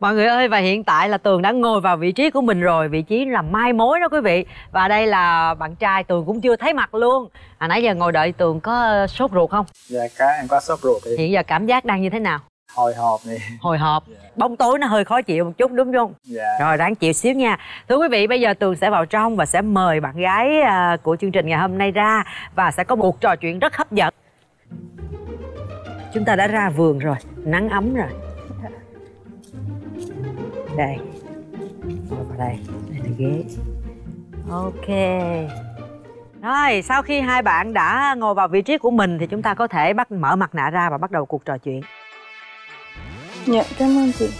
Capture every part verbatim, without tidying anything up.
Mọi người ơi, và hiện tại là Tường đã ngồi vào vị trí của mình rồi, vị trí là mai mối đó quý vị. Và đây là bạn trai Tường cũng chưa thấy mặt luôn. À, nãy giờ ngồi đợi Tường có sốt ruột không? Dạ, cá em có sốt ruột. Hiện giờ cảm giác đang như thế nào? Hồi hộp này. Hồi hộp, dạ. Bóng tối nó hơi khó chịu một chút đúng không? Dạ. Rồi, ráng chịu xíu nha. Thưa quý vị, bây giờ Tường sẽ vào trong và sẽ mời bạn gái của chương trình ngày hôm nay ra. Và sẽ có một cuộc trò chuyện rất hấp dẫn. Chúng ta đã ra vườn rồi, nắng ấm rồi. Đây, ngồi vào đây, đây là ghế. Ok. Rồi, sau khi hai bạn đã ngồi vào vị trí của mình thì chúng ta có thể bắt mở mặt nạ ra và bắt đầu cuộc trò chuyện. Dạ, cảm ơn chị.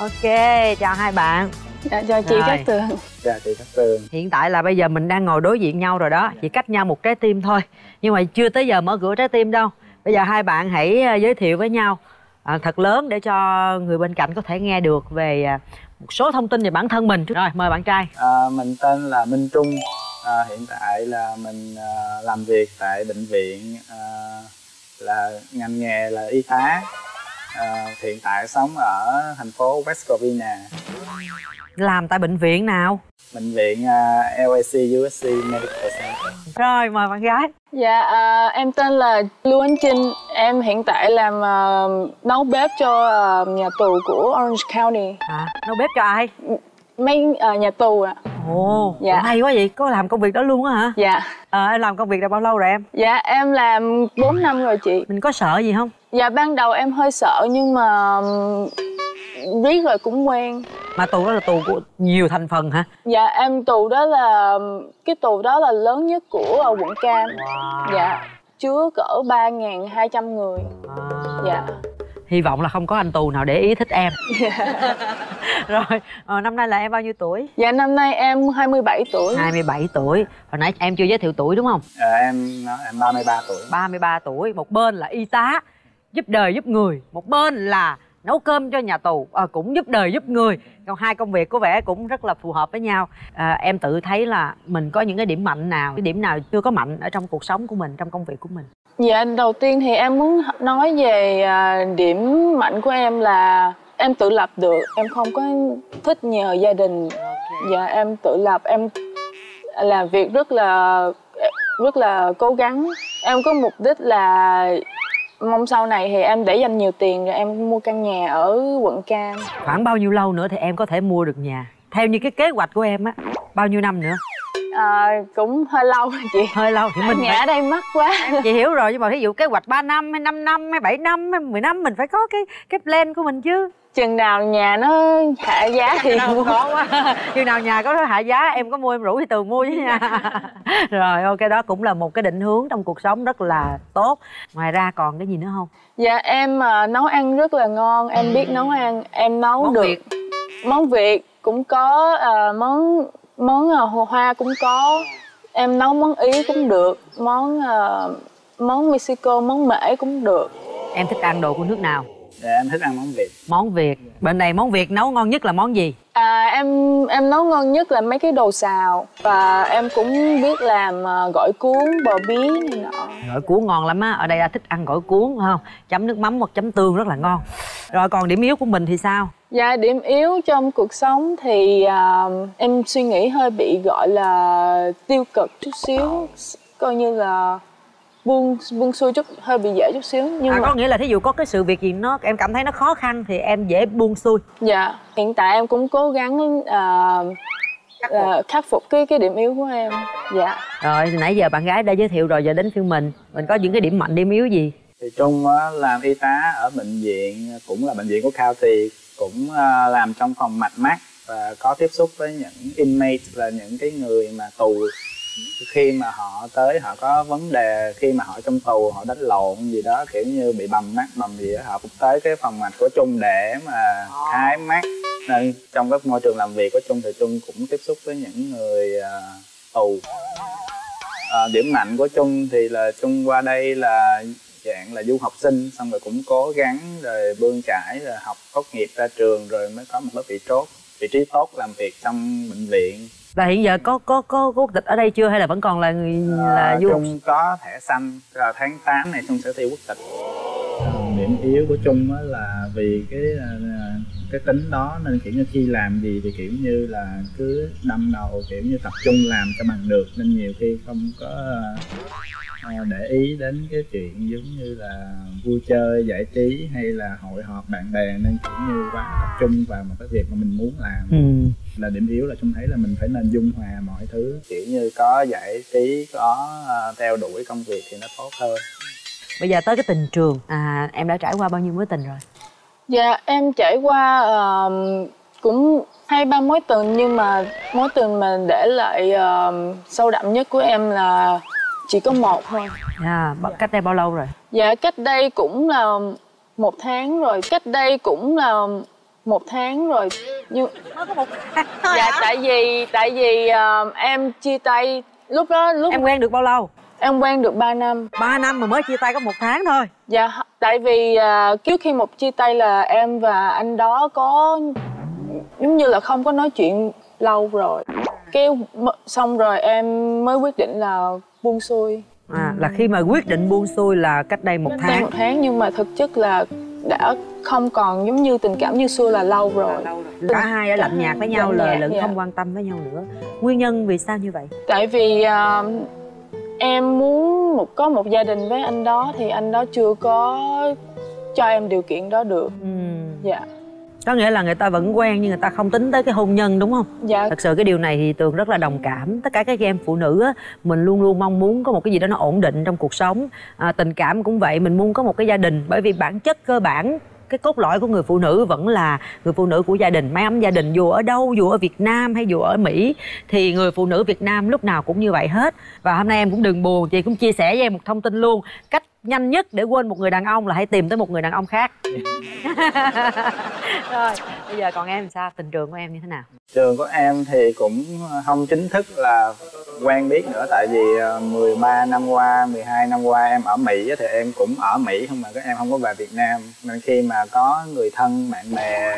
Ok, chào hai bạn. Dạ, chào chị Cát Tường. Chào chị Cát Tường. Hiện tại là bây giờ mình đang ngồi đối diện nhau rồi đó, chỉ cách nhau một trái tim thôi. Nhưng mà chưa tới giờ mở cửa trái tim đâu. Bây giờ hai bạn hãy giới thiệu với nhau à, thật lớn để cho người bên cạnh có thể nghe được về một số thông tin về bản thân mình. Rồi, mời bạn trai. À, mình tên là Minh Trung. À, hiện tại là mình à, làm việc tại bệnh viện, à, là ngành nghề là y tá. À, hiện tại sống ở thành phố West Covina. Làm tại bệnh viện nào? Bệnh viện uh, L A C U S C Medical Center. Rồi, mời bạn gái. Dạ, uh, em tên là Luan Trinh. Em hiện tại làm uh, nấu bếp cho uh, nhà tù của Orange County. À, nấu bếp cho ai? Mấy uh, nhà tù ạ. À. Ồ, dạ. Hay quá vậy, có làm công việc đó luôn á hả? Dạ. À, em làm công việc đã bao lâu rồi em? Dạ, em làm bốn năm rồi chị. Mình có sợ gì không? Dạ, ban đầu em hơi sợ nhưng mà biết rồi cũng quen. Mà tù đó là tù của nhiều thành phần hả? Dạ, em tù đó là... cái tù đó là lớn nhất của quận Cam. Wow. Dạ, chứa cỡ ba nghìn hai trăm người. Wow. Dạ. Hy vọng là không có anh tù nào để ý thích em. Yeah. Rồi, à, năm nay là em bao nhiêu tuổi? Dạ, năm nay em hai mươi bảy tuổi. hai mươi bảy tuổi. Hồi nãy em chưa giới thiệu tuổi đúng không? À, em, em ba mươi ba tuổi. ba mươi ba tuổi, một bên là y tá, giúp đời giúp người. Một bên là nấu cơm cho nhà tù, à, cũng giúp đời giúp người. Còn hai công việc có vẻ cũng rất là phù hợp với nhau. À, em tự thấy là mình có những cái điểm mạnh nào, cái điểm nào chưa có mạnh ở trong cuộc sống của mình, trong công việc của mình? Dạ, đầu tiên thì em muốn nói về điểm mạnh của em là em tự lập được. Em không có thích nhờ gia đình. Dạ, em tự lập, em làm việc rất là rất là cố gắng. Em có mục đích là mong sau này thì em để dành nhiều tiền rồi em mua căn nhà ở quận Cam. Khoảng bao nhiêu lâu nữa thì em có thể mua được nhà? Theo như cái kế hoạch của em á, bao nhiêu năm nữa? À, cũng hơi lâu rồi chị. Hơi lâu thì mình nhà ở đây mắc quá. Chị hiểu rồi, nhưng mà ví dụ kế hoạch ba năm hay năm năm hay bảy năm hay mười năm mình phải có cái cái plan của mình chứ. Chừng nào nhà nó hạ giá thì không có quá. Chừng nào nhà có hạ giá em có mua em rủ thì Tường mua với nha. Rồi, ok, đó cũng là một cái định hướng trong cuộc sống rất là tốt. Ngoài ra còn cái gì nữa không? Dạ, em uh, nấu ăn rất là ngon, em biết nấu ăn, em nấu món được Việt. Món Việt cũng có, uh, món món uh, Hoa cũng có, em nấu món Ý cũng được, món uh, món Mexico, món Mễ cũng được. Em thích ăn đồ của nước nào? Dạ, em thích ăn món Việt. Món Việt. Bên này món Việt nấu ngon nhất là món gì? À, em em nấu ngon nhất là mấy cái đồ xào. Và em cũng biết làm gỏi cuốn, bò bí này nọ. Gỏi cuốn ngon lắm á. Ở đây là thích ăn gỏi cuốn không? Chấm nước mắm hoặc chấm tương rất là ngon. Rồi còn điểm yếu của mình thì sao? Dạ, điểm yếu trong cuộc sống thì uh, em suy nghĩ hơi bị gọi là tiêu cực chút xíu. Coi như là buông buông xuôi chút, hơi bị dễ chút xíu. Nhưng à, mà có nghĩa là thí dụ có cái sự việc gì nó em cảm thấy nó khó khăn thì em dễ buông xuôi. Dạ, hiện tại em cũng cố gắng uh, khắc, phục. Uh, khắc phục cái cái điểm yếu của em. Dạ. Rồi, nãy giờ bạn gái đã giới thiệu rồi, giờ đến phiên mình. Mình có những cái điểm mạnh, điểm yếu gì? Thì Trung làm y tá ở bệnh viện, cũng là bệnh viện của County, cũng làm trong phòng mạch mắt và có tiếp xúc với những inmate là những cái người mà tù. Khi mà họ tới họ có vấn đề, khi mà họ trong tù họ đánh lộn gì đó kiểu như bị bầm mắt bầm gì đó, họ cũng tới cái phòng mạch của Trung để mà thái mắt. Nên trong các môi trường làm việc của Trung thì Trung cũng tiếp xúc với những người uh, tù. Uh, điểm mạnh của Trung thì là Trung qua đây là dạng là du học sinh, xong rồi cũng cố gắng rồi bươn chải rồi học tốt nghiệp ra trường rồi mới có một lớp vị tốt vị trí tốt làm việc trong bệnh viện. Là hiện giờ có có có quốc tịch ở đây chưa hay là vẫn còn là người là du học? Trung có thẻ xanh, là tháng tám này Trung sẽ thi quốc tịch. Điểm yếu của Trung là vì cái cái tính đó, nên kiểu như khi làm gì thì kiểu như là cứ đâm đầu, kiểu như tập trung làm cho bằng được, nên nhiều khi không có để ý đến cái chuyện giống như là vui chơi giải trí hay là hội họp bạn bè, nên cũng như quá tập trung vào một cái việc mà mình muốn làm. Ừ. Là điểm yếu là Trung thấy là mình phải nên dung hòa mọi thứ, kiểu như có giải trí, có theo đuổi công việc thì nó tốt hơn. Bây giờ tới cái tình trường, à, em đã trải qua bao nhiêu mối tình rồi? Dạ em trải qua uh, cũng hai ba mối tình, nhưng mà mối tình mà để lại uh, sâu đậm nhất của em là chỉ có một thôi. À, dạ. Cách đây bao lâu rồi? Dạ cách đây cũng là một tháng rồi. Cách đây cũng là một tháng rồi. Nhưng dạ tại vì tại vì uh, em chia tay lúc đó lúc em quen được bao lâu? Em quen được ba năm. ba năm mà mới chia tay có một tháng thôi. Dạ tại vì uh, trước khi một chia tay là em và anh đó có giống như là không có nói chuyện lâu rồi. Cái xong rồi em mới quyết định là buông xuôi. À, là khi mà quyết định buông xuôi là cách đây một tháng. Cách đây một tháng, nhưng mà thực chất là đã không còn giống như tình cảm như xưa là lâu rồi. Cả hai đã lạnh nhạt với nhau, lời lẫn không quan tâm với nhau nữa. Nguyên nhân vì sao như vậy? Tại vì uh, em muốn một có một gia đình với anh đó thì anh đó chưa có cho em điều kiện đó được. Ừ. Dạ. Có nghĩa là người ta vẫn quen nhưng người ta không tính tới cái hôn nhân, đúng không? Dạ. Thật sự cái điều này thì Tường rất là đồng cảm. Tất cả các em phụ nữ á, mình luôn luôn mong muốn có một cái gì đó nó ổn định trong cuộc sống. À, tình cảm cũng vậy, mình muốn có một cái gia đình. Bởi vì bản chất cơ bản, cái cốt lõi của người phụ nữ vẫn là người phụ nữ của gia đình, mái ấm gia đình. Dù ở đâu, dù ở Việt Nam hay dù ở Mỹ thì người phụ nữ Việt Nam lúc nào cũng như vậy hết. Và hôm nay em cũng đừng buồn, chị cũng chia sẻ với em một thông tin luôn. Cách nhanh nhất để quên một người đàn ông là hãy tìm tới một người đàn ông khác. Rồi, bây giờ còn em sao? Tình trường của em như thế nào? Trường của em thì cũng không chính thức là quen biết nữa. Tại vì mười ba năm qua, mười hai năm qua em ở Mỹ thì em cũng ở Mỹ, không mà các em không có về Việt Nam. Nên khi mà có người thân, bạn bè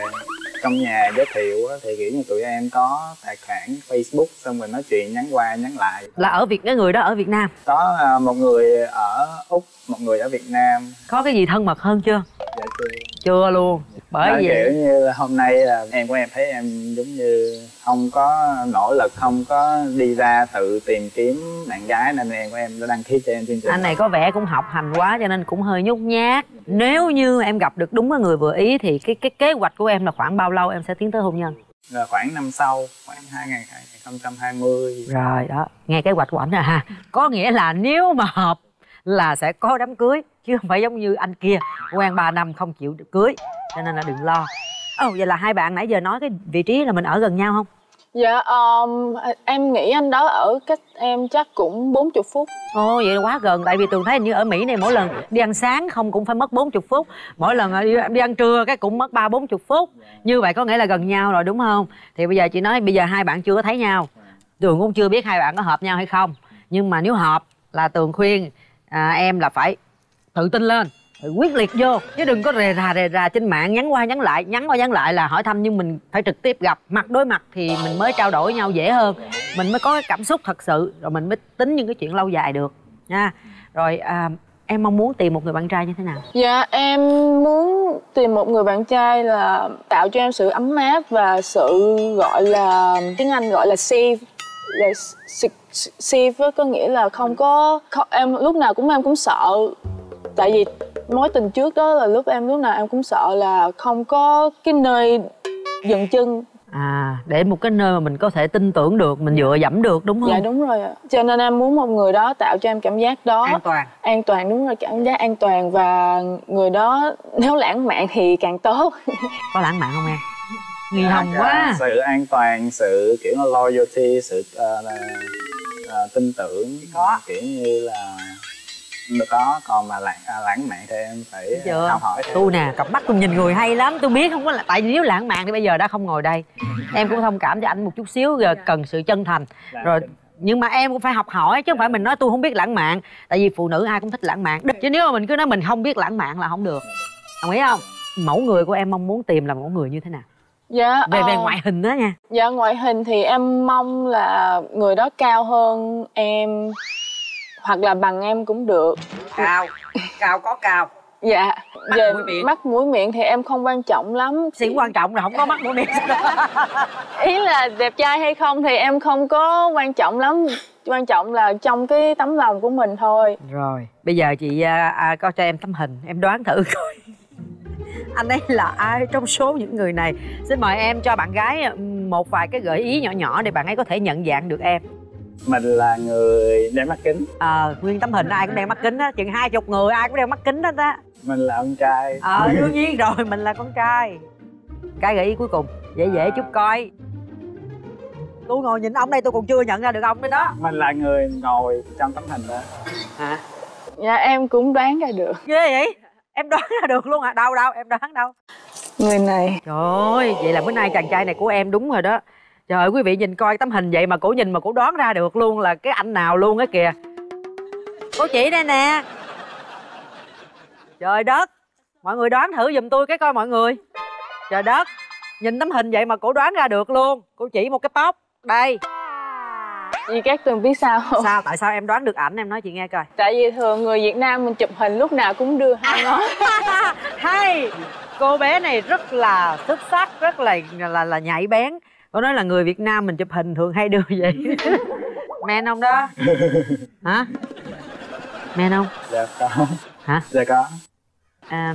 trong nhà giới thiệu thì kiểu như tụi em có tài khoản Facebook, xong rồi nói chuyện nhắn qua nhắn lại. Là ở Việt, cái người đó ở Việt Nam? Có một người ở Úc, một người ở Việt Nam. Có cái gì thân mật hơn chưa? Dạ chưa. Chưa luôn. Bởi vì kiểu như là hôm nay là em của em thấy em giống như không có nỗ lực, không có đi ra tự tìm kiếm bạn gái, nên em của em đã đăng ký cho em chương trình. Anh này có vẻ cũng học hành quá cho nên cũng hơi nhút nhát. Nếu như em gặp được đúng cái người vừa ý thì cái cái kế hoạch của em là khoảng bao lâu em sẽ tiến tới hôn nhân? Là khoảng năm sau, khoảng hai nghìn không trăm hai mươi. Rồi đó, nghe kế hoạch của ảnh rồi ha. Có nghĩa là nếu mà hợp là sẽ có đám cưới, chứ không phải giống như anh kia quen ba năm không chịu cưới, cho nên là đừng lo. Ồ, oh, vậy là hai bạn nãy giờ nói cái vị trí là mình ở gần nhau không? Dạ, um, em nghĩ anh đó ở cách em chắc cũng bốn mươi phút. Ồ, vậy là quá gần. Tại vì Tường thấy như ở Mỹ này mỗi lần đi ăn sáng không cũng phải mất bốn mươi phút. Mỗi lần đi ăn trưa cái cũng mất ba bốn mươi phút. Như vậy có nghĩa là gần nhau rồi đúng không? Thì bây giờ chị nói bây giờ hai bạn chưa có thấy nhau, Tường cũng chưa biết hai bạn có hợp nhau hay không. Nhưng mà nếu hợp là Tường khuyên à, em là phải tự tin lên, quyết liệt vô, chứ đừng có rề rà rề rà trên mạng nhắn qua nhắn lại, nhắn qua nhắn lại là hỏi thăm, nhưng mình phải trực tiếp gặp mặt đối mặt thì mình mới trao đổi nhau dễ hơn, mình mới có cái cảm xúc thật sự, rồi mình mới tính những cái chuyện lâu dài được nha. Rồi à, em mong muốn tìm một người bạn trai như thế nào? Dạ em muốn tìm một người bạn trai là tạo cho em sự ấm áp và sự gọi là tiếng Anh gọi là safe, là safe có nghĩa là không có em lúc nào cũng em cũng sợ. Tại vì mối tình trước đó là lúc em lúc nào em cũng sợ là không có cái nơi dừng chân. À, để một cái nơi mà mình có thể tin tưởng được, mình dựa dẫm được đúng không? Dạ đúng rồi ạ. Cho nên em muốn một người đó tạo cho em cảm giác đó an toàn. An toàn, đúng rồi, cảm giác an toàn. Và người đó nếu lãng mạn thì càng tốt. Có lãng mạn không em? Nghi hồng quá. Sự an toàn, sự kiểu loyalty, sự uh, là, uh, tin tưởng. Có. Kiểu như là được đó, còn mà lãng, lãng mạn thì em phải học hỏi. Tôi nè, cặp mắt tôi nhìn người hay lắm, tôi biết không có là tại vì nếu lãng mạn thì bây giờ đã không ngồi đây. Em cũng thông cảm cho anh một chút xíu, giờ cần sự chân thành. Rồi nhưng mà em cũng phải học hỏi chứ không phải mình nói tôi không biết lãng mạn, tại vì phụ nữ ai cũng thích lãng mạn. Chứ nếu mà mình cứ nói mình không biết lãng mạn là không được. Đồng ý không? Mẫu người của em mong muốn tìm là mẫu người như thế nào? Dạ, về về ngoại hình đó nha. Dạ ngoại hình thì em mong là người đó cao hơn em hoặc là bằng em cũng được. Cao, cao có cao Dạ. Mắt, giờ, mũi, miệng. Mắt mũi miệng thì em không quan trọng lắm. Sĩ quan trọng là không có mắt mũi miệng. Ý là đẹp trai hay không thì em không có quan trọng lắm. Quan trọng là trong cái tấm lòng của mình thôi. Rồi, bây giờ chị à, có cho em tấm hình, em đoán thử coi anh ấy là ai trong số những người này. Xin mời em cho bạn gái một vài cái gợi ý nhỏ nhỏ để bạn ấy có thể nhận dạng được em. Mình là người đeo mắt kính. Ờ, à, nguyên tấm hình ai cũng đeo mắt kính á, chừng hai chục người ai cũng đeo mắt kính hết á. Mình là con trai. Ờ, à, đương nhiên rồi, mình là con trai. Cái gợi ý cuối cùng, dễ dễ à. chút coi. Tôi ngồi nhìn ông đây tôi còn chưa nhận ra được ông đấy đó. Mình là người ngồi trong tấm hình đó. Hả? Dạ em cũng đoán ra được. Ghê vậy? Em đoán ra được luôn hả? À? Đâu đâu, em đoán đâu? Người này. Trời ơi, vậy là bữa nay chàng trai này của em đúng rồi đó. Trời ơi, quý vị nhìn coi tấm hình vậy mà cổ nhìn mà cổ đoán ra được luôn là cái anh nào luôn á kìa. Cô chỉ đây nè. Trời đất. Mọi người đoán thử giùm tôi cái coi mọi người. Trời đất. Nhìn tấm hình vậy mà cổ đoán ra được luôn. Cô chỉ một cái póc. Đây. Chị Cát Tường biết sao không? Sao? Tại sao em đoán được ảnh? Em nói chị nghe coi. Tại vì thường người Việt Nam mình chụp hình lúc nào cũng đưa hai ngón. Hay. Cô bé này rất là xuất sắc, rất là là, là nhạy bén. Cô nói là người Việt Nam mình chụp hình thường hay đưa vậy. Men không đó? Hả? Men không? Dạ có. Hả? Dạ có. À,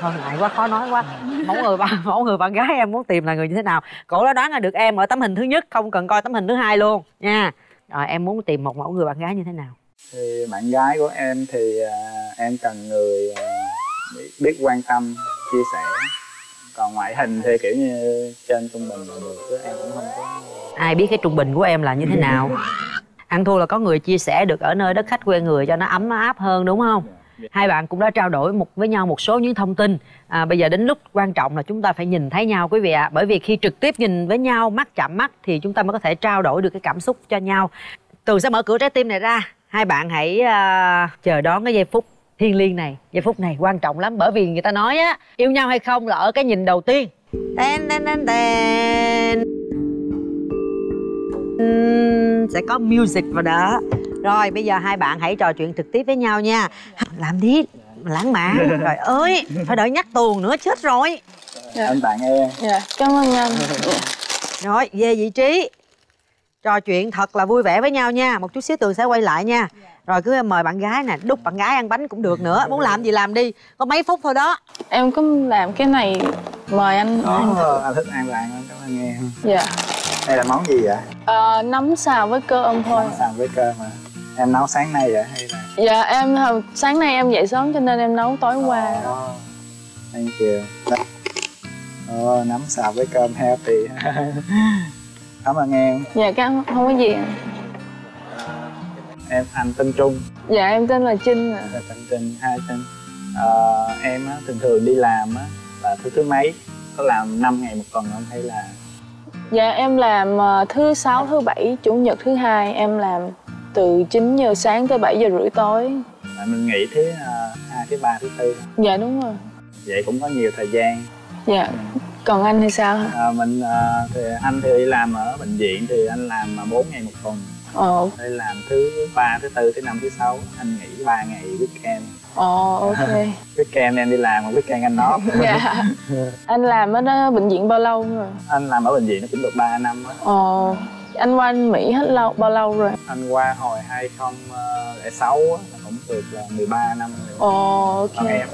thôi ngại quá, khó nói quá. Mẫu người bạn, mẫu người bạn gái em muốn tìm là người như thế nào? Cổ đã đoán ra được em ở tấm hình thứ nhất, không cần coi tấm hình thứ hai luôn nha. Rồi em muốn tìm một mẫu người bạn gái như thế nào? Thì bạn gái của em thì uh, em cần người uh, biết quan tâm, chia sẻ. Còn ngoại hình thì kiểu như trên trung bình là được, chứ em cũng không có. Ai biết cái trung bình của em là như thế nào? Ăn thua là có người chia sẻ được ở nơi đất khách quê người cho nó ấm nó áp hơn đúng không? Hai bạn cũng đã trao đổi một với nhau một số những thông tin. à, Bây giờ đến lúc quan trọng là chúng ta phải nhìn thấy nhau quý vị ạ. à. Bởi vì khi trực tiếp nhìn với nhau, mắt chạm mắt thì chúng ta mới có thể trao đổi được cái cảm xúc cho nhau. Tường sẽ mở cửa trái tim này ra. Hai bạn hãy uh, chờ đón cái giây phút thiêng liêng này. Giây phút này quan trọng lắm. Bởi vì người ta nói á, yêu nhau hay không là ở cái nhìn đầu tiên. Tên tên tên tên sẽ có music vào đó. Rồi bây giờ hai bạn hãy trò chuyện trực tiếp với nhau nha. Làm đi, lãng mạn. Rồi ơi, phải đợi nhắc Tường nữa, chết rồi. Dạ. Anh bạn em. Dạ, cảm ơn anh. Rồi, về vị trí. Trò chuyện thật là vui vẻ với nhau nha. Một chút xíu Tường sẽ quay lại nha. Rồi cứ mời bạn gái nè, đút bạn gái ăn bánh cũng được nữa. Muốn làm gì làm đi, có mấy phút thôi đó. Em cứ làm cái này, mời anh. Đó, anh thích ăn bạn, cảm ơn em. Dạ. Đây là món gì vậy? Ờ, nấm xào với cơm thôi. Nấm xào với cơm mà. Em nấu sáng nay vậy hay là? Dạ em sáng nay em dậy sớm cho nên em nấu tối oh, qua. Thank you. Oh, nấm xào với cơm healthy. Cảm ơn em. Dạ cảm ơn, không có gì. Em anh tên Trung. Dạ em tên là Trinh. Dạ tên Trinh, hai Trinh. À, em á, thường thường đi làm á là thứ thứ mấy? Có làm năm ngày một tuần không hay là? Dạ em làm thứ sáu, thứ bảy, chủ nhật, thứ hai em làm. Từ chín giờ sáng tới bảy giờ rưỡi tối. À, mình nghỉ thứ hai, thứ ba, thứ tư. Dạ đúng rồi. Vậy cũng có nhiều thời gian. Dạ. Còn anh thì sao? À, mình à, thì anh thì làm ở bệnh viện thì anh làm bốn ngày một tuần. Ồ. Đây làm thứ ba, thứ tư, thứ năm, thứ sáu. Anh nghỉ ba ngày weekend. Ồ, ok. Weekend em đi làm, weekend anh nói. Dạ. Anh làm ở đó, bệnh viện bao lâu rồi? Anh làm ở bệnh viện nó cũng được ba năm á. Ồ. Anh qua Mỹ hết lâu bao lâu rồi? Anh qua hồi hai không không sáu á, cũng được là mười ba năm rồi. Ồ, ok. Còn em?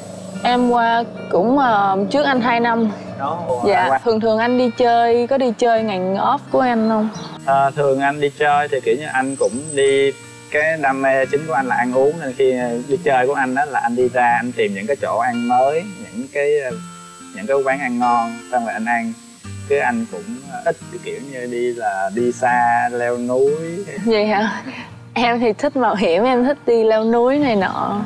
Em qua cũng uh, trước anh hai năm. Đó, ồ, dạ. Qua. Thường thường anh đi chơi, có đi chơi ngày off của anh không? À, thường anh đi chơi thì kiểu như anh cũng đi, cái đam mê chính của anh là ăn uống nên khi đi chơi của anh đó là anh đi ra anh tìm những cái chỗ ăn mới, những cái những cái quán ăn ngon xong rồi anh ăn. Cái anh cũng ít kiểu như đi là đi xa, leo núi. Vậy hả? Em thì thích mạo hiểm, em thích đi leo núi này nọ.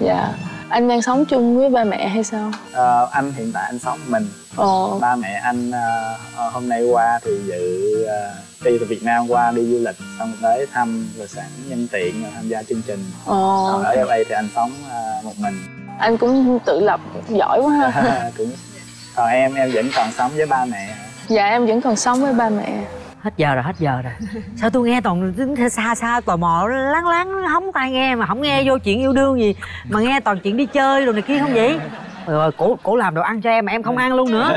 Dạ. Yeah. Anh đang sống chung với ba mẹ hay sao? À, anh hiện tại anh sống mình. Ồ. Ba mẹ anh uh, hôm nay qua thì dự uh, đi từ Việt Nam qua đi du lịch xong tới thăm rồi sẵn nhân tiện rồi tham gia chương trình. Ồ. Còn ở lờ a thì anh sống uh, một mình. Anh cũng tự lập giỏi quá ha. À, cũng... Còn em, em vẫn còn sống với ba mẹ. Dạ em vẫn còn sống với ba mẹ. hết giờ rồi, hết giờ rồi. Sao tôi nghe toàn xa xa tò mò láng láng hóng tai nghe mà không nghe vô chuyện yêu đương gì, mà nghe toàn chuyện đi chơi rồi này kia không vậy? Rồi cổ cổ làm đồ ăn cho em mà em không ăn luôn nữa.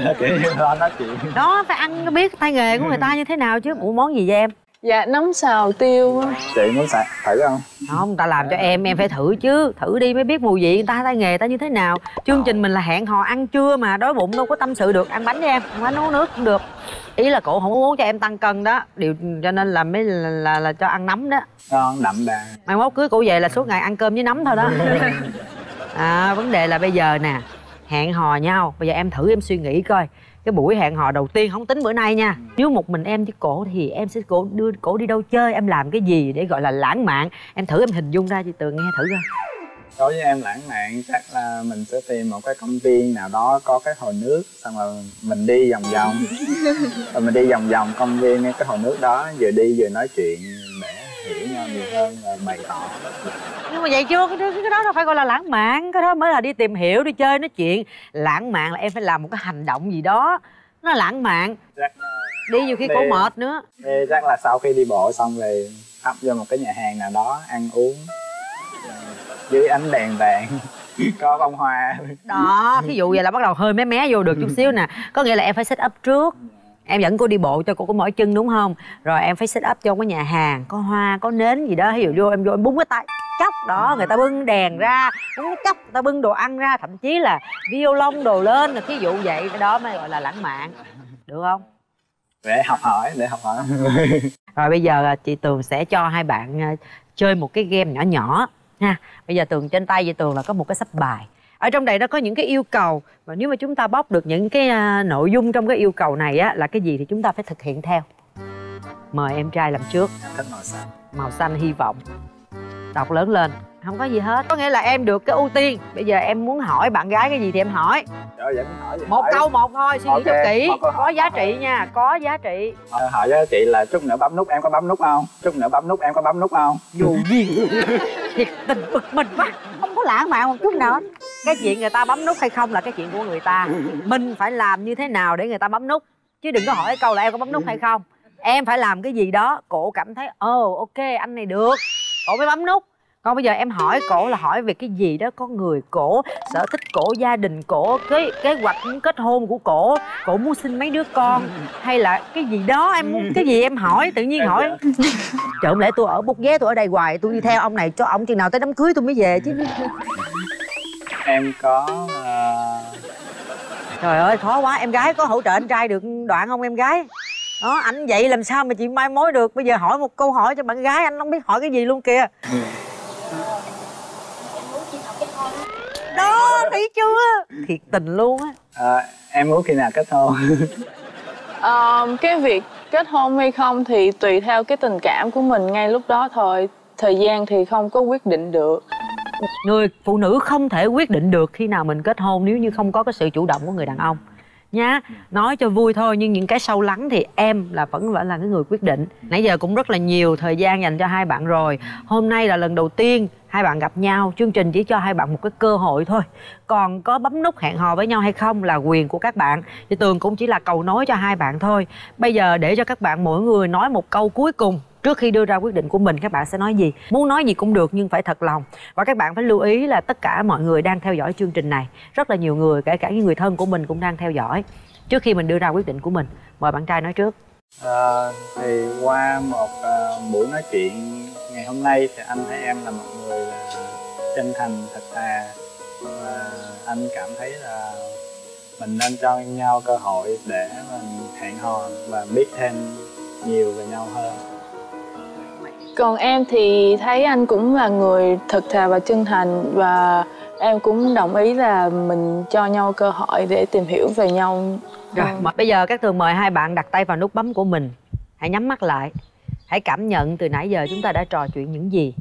Đó, phải ăn biết tay nghề của người ta như thế nào chứ. Ủa món gì vậy em? Dạ nấm xào tiêu. Chị muốn xài, thử không? Không, ta làm cho em, em phải thử chứ. Thử đi mới biết mùi vị người ta, tay nghề ta như thế nào. Chương trình mình là hẹn hò ăn trưa mà, đói bụng đâu có tâm sự được. Ăn bánh với em, ăn uống nước cũng được. Ý là cổ không muốn cho em tăng cân đó, điều cho nên là mới là, là, là cho ăn nấm đó. Ngon, đậm đà. Mai mốt cưới cổ về là suốt ngày ăn cơm với nấm thôi đó. À, vấn đề là bây giờ nè, hẹn hò nhau, bây giờ em thử em suy nghĩ coi. Cái buổi hẹn hò đầu tiên không tính bữa nay nha. Nếu một mình em với cổ thì em sẽ cổ đưa cổ đi đâu chơi, em làm cái gì để gọi là lãng mạn. Em thử em hình dung ra chị Tường nghe thử coi. Đối với em lãng mạn chắc là mình sẽ tìm một cái công viên nào đó có cái hồ nước, xong rồi mình đi vòng vòng. Rồi mình đi vòng vòng công viên cái hồ nước đó, vừa đi vừa nói chuyện để hiểu nhau nhiều hơn và bày tỏ. Nhưng mà vậy chưa, cái, cái đó nó phải gọi là lãng mạn. Cái đó mới là đi tìm hiểu, đi chơi, nói chuyện. Lãng mạn là em phải làm một cái hành động gì đó nó lãng mạn. Chắc... đi nhiều khi đi... cổ mệt nữa đi. Chắc là sau khi đi bộ xong rồi hấp vô một cái nhà hàng nào đó ăn uống dưới ánh đèn vàng có bông hoa đó. Thí dụ vậy là bắt đầu hơi mé mé vô được chút xíu nè. Có nghĩa là em phải set up trước. Em dẫn cô đi bộ cho cô có mỏi chân đúng không? Rồi em phải set up cho cái nhà hàng có hoa, có nến gì đó. Ví dụ vô em vô em búng cái tay chóc đó, người ta bưng đèn ra, búng chóc người ta bưng đồ ăn ra, thậm chí là violon đồ lên, là thí dụ vậy. Cái đó mới gọi là lãng mạn, được không? Để học hỏi, để học hỏi. Rồi bây giờ chị Tường sẽ cho hai bạn chơi một cái game nhỏ nhỏ ha. Bây giờ Tường trên tay chị Tường là có một cái sách bài. Ở trong đây nó có những cái yêu cầu, và nếu mà chúng ta bóc được những cái uh, nội dung trong cái yêu cầu này á là cái gì thì chúng ta phải thực hiện theo. Mời em trai làm trước. Thích màu xanh. Màu xanh hy vọng. Đọc lớn lên. Không có gì hết. Có nghĩa là em được cái ưu tiên. Bây giờ em muốn hỏi bạn gái cái gì thì em hỏi. Trời ơi, hỏi gì? Một hỏi. Câu một thôi, suy nghĩ okay. Cho kỹ. Có, có giá trị nha, có giá trị. Hỏi giá trị là chút nữa bấm nút em có bấm nút không? Chút nữa bấm nút em có bấm nút không? Dù gì thiệt tình bực mình quá. Không có lãng mạn một chút nào hết. Cái chuyện người ta bấm nút hay không là cái chuyện của người ta. Mình phải làm như thế nào để người ta bấm nút, chứ đừng có hỏi câu là em có bấm nút hay không. Em phải làm cái gì đó cổ cảm thấy ồ oh, ok anh này được, cổ mới bấm nút. Còn bây giờ em hỏi cổ là hỏi về cái gì đó, con người cổ, sở thích cổ, gia đình cổ, cái kế hoạch muốn kết hôn của cổ, cổ muốn sinh mấy đứa con, hay là cái gì đó em muốn. Cái gì em hỏi, tự nhiên hỏi. Trời, không lẽ tôi ở bút ghé, tôi ở đây hoài, tôi đi theo ông này cho ông chừng nào tới đám cưới tôi mới về chứ. Em có uh... trời ơi khó quá. Em gái có hỗ trợ anh trai được đoạn không em gái? Đó, anh vậy làm sao mà chị mai mối được. Bây giờ hỏi một câu hỏi cho bạn gái, anh không biết hỏi cái gì luôn kìa. Ừ. Đó, thấy chưa, thiệt tình luôn á. À, em muốn khi nào kết hôn? À, cái việc kết hôn hay không thì tùy theo cái tình cảm của mình ngay lúc đó thôi. Thời gian thì không có quyết định được. Người phụ nữ không thể quyết định được khi nào mình kết hôn nếu như không có cái sự chủ động của người đàn ông nhá. Nói cho vui thôi nhưng những cái sâu lắng thì em là vẫn phải là cái người quyết định. Nãy giờ cũng rất là nhiều thời gian dành cho hai bạn rồi. Hôm nay là lần đầu tiên hai bạn gặp nhau, chương trình chỉ cho hai bạn một cái cơ hội thôi. Còn có bấm nút hẹn hò với nhau hay không là quyền của các bạn. Chị Tường cũng chỉ là cầu nối cho hai bạn thôi. Bây giờ để cho các bạn mỗi người nói một câu cuối cùng trước khi đưa ra quyết định của mình. Các bạn sẽ nói gì? Muốn nói gì cũng được nhưng phải thật lòng. Và các bạn phải lưu ý là tất cả mọi người đang theo dõi chương trình này, rất là nhiều người, kể cả những người thân của mình cũng đang theo dõi. Trước khi mình đưa ra quyết định của mình, mời bạn trai nói trước. À, thì qua một uh, buổi nói chuyện ngày hôm nay thì anh thấy em là một người chân thành, thật thà, và anh cảm thấy là mình nên cho nhau cơ hội để mình hẹn hò và biết thêm nhiều về nhau hơn. Còn em thì thấy anh cũng là người thật thà và chân thành, và em cũng đồng ý là mình cho nhau cơ hội để tìm hiểu về nhau. Rồi, mà bây giờ các Tường mời hai bạn đặt tay vào nút bấm của mình. Hãy nhắm mắt lại. Hãy cảm nhận từ nãy giờ chúng ta đã trò chuyện những gì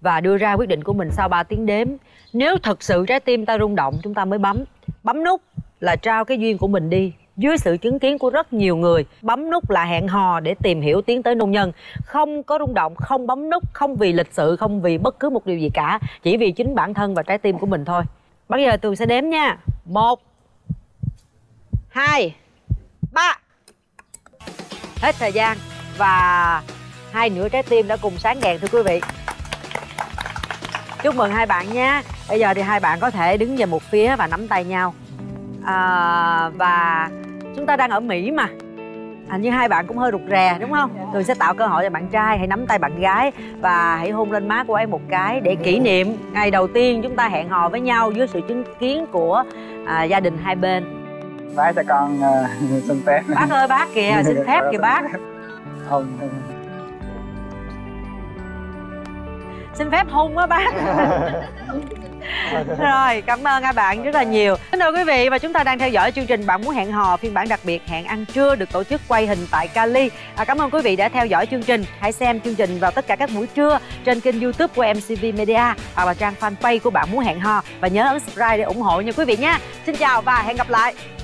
và đưa ra quyết định của mình sau ba tiếng đếm. Nếu thật sự trái tim ta rung động chúng ta mới bấm. Bấm nút là trao cái duyên của mình đi. Dưới sự chứng kiến của rất nhiều người, bấm nút là hẹn hò để tìm hiểu tiến tới hôn nhân. Không có rung động, không bấm nút, không vì lịch sự, không vì bất cứ một điều gì cả, chỉ vì chính bản thân và trái tim của mình thôi. Bây giờ Tường sẽ đếm nha. Một, hai, ba. Hết thời gian. và hai nửa trái tim đã cùng sáng đèn thưa quý vị. Chúc mừng hai bạn nha. Bây giờ thì hai bạn có thể đứng về một phía và nắm tay nhau. À, và chúng ta đang ở Mỹ mà. Hình như hai bạn cũng hơi rụt rè đúng không? Dạ. Tôi sẽ tạo cơ hội cho bạn trai hãy nắm tay bạn gái và hãy hôn lên má của em một cái để kỷ niệm ngày đầu tiên chúng ta hẹn hò với nhau dưới sự chứng kiến của à, gia đình hai bên. Bác cho con uh, xin phép. Bác ơi bác kìa, xin phép kìa bác. Hôn. Xin phép hôn á bác. Rồi, cảm ơn các bạn rất là nhiều. Kính thưa quý vị, và chúng ta đang theo dõi chương trình Bạn Muốn Hẹn Hò phiên bản đặc biệt Hẹn Ăn Trưa được tổ chức quay hình tại Cali. à, Cảm ơn quý vị đã theo dõi chương trình. Hãy xem chương trình vào tất cả các buổi trưa trên kênh YouTube của em xê vê Media hoặc là trang fanpage của Bạn Muốn Hẹn Hò. Và nhớ ấn subscribe để ủng hộ nha quý vị nha. Xin chào và hẹn gặp lại.